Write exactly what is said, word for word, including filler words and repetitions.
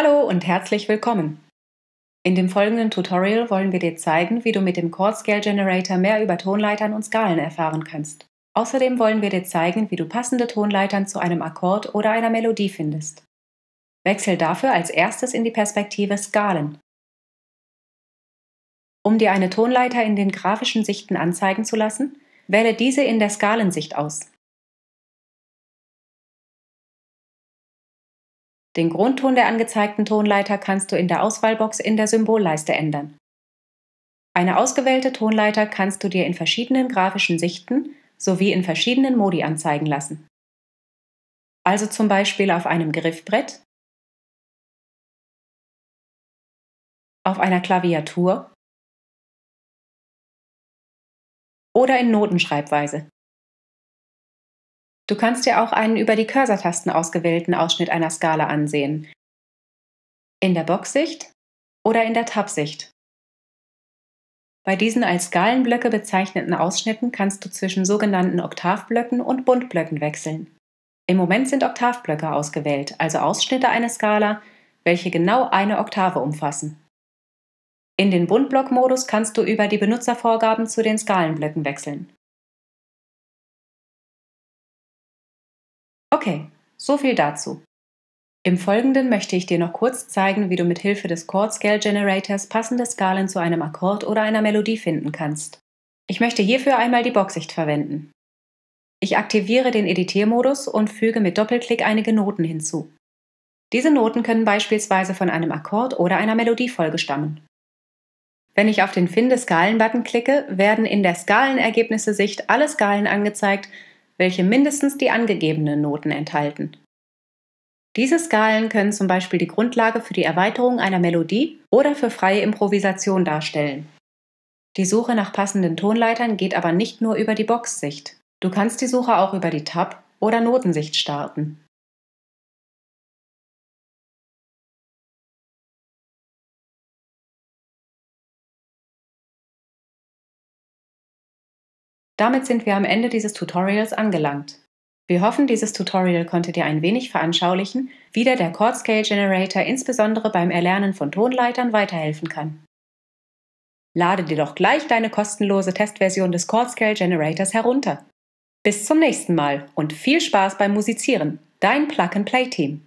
Hallo und herzlich willkommen! In dem folgenden Tutorial wollen wir dir zeigen, wie du mit dem Chord Scale Generator mehr über Tonleitern und Skalen erfahren kannst. Außerdem wollen wir dir zeigen, wie du passende Tonleitern zu einem Akkord oder einer Melodie findest. Wechsel dafür als erstes in die Perspektive Skalen. Um dir eine Tonleiter in den grafischen Sichten anzeigen zu lassen, wähle diese in der Skalensicht aus. Den Grundton der angezeigten Tonleiter kannst du in der Auswahlbox in der Symbolleiste ändern. Eine ausgewählte Tonleiter kannst du dir in verschiedenen grafischen Sichten sowie in verschiedenen Modi anzeigen lassen. Also zum Beispiel auf einem Griffbrett, auf einer Klaviatur oder in Notenschreibweise. Du kannst dir auch einen über die Cursor-Tasten ausgewählten Ausschnitt einer Skala ansehen, in der Boxsicht oder in der Tab-Sicht. Bei diesen als Skalenblöcke bezeichneten Ausschnitten kannst du zwischen sogenannten Oktavblöcken und Buntblöcken wechseln. Im Moment sind Oktavblöcke ausgewählt, also Ausschnitte einer Skala, welche genau eine Oktave umfassen. In den Buntblock-Modus kannst du über die Benutzervorgaben zu den Skalenblöcken wechseln. Okay, so viel dazu. Im Folgenden möchte ich dir noch kurz zeigen, wie du mit Hilfe des Chord Scale Generators passende Skalen zu einem Akkord oder einer Melodie finden kannst. Ich möchte hierfür einmal die Boxsicht verwenden. Ich aktiviere den Editiermodus und füge mit Doppelklick einige Noten hinzu. Diese Noten können beispielsweise von einem Akkord oder einer Melodiefolge stammen. Wenn ich auf den Finde Skalen-Button klicke, werden in der Skalenergebnisse-Sicht alle Skalen angezeigt, welche mindestens die angegebenen Noten enthalten. Diese Skalen können zum Beispiel die Grundlage für die Erweiterung einer Melodie oder für freie Improvisation darstellen. Die Suche nach passenden Tonleitern geht aber nicht nur über die Boxsicht. Du kannst die Suche auch über die Tab- oder Notensicht starten. Damit sind wir am Ende dieses Tutorials angelangt. Wir hoffen, dieses Tutorial konnte dir ein wenig veranschaulichen, wie dir der Chord Scale Generator insbesondere beim Erlernen von Tonleitern weiterhelfen kann. Lade dir doch gleich deine kostenlose Testversion des Chord Scale Generators herunter. Bis zum nächsten Mal und viel Spaß beim Musizieren, dein Plug-and-Play-Team.